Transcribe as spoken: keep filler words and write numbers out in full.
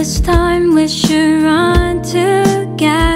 This time we should run together.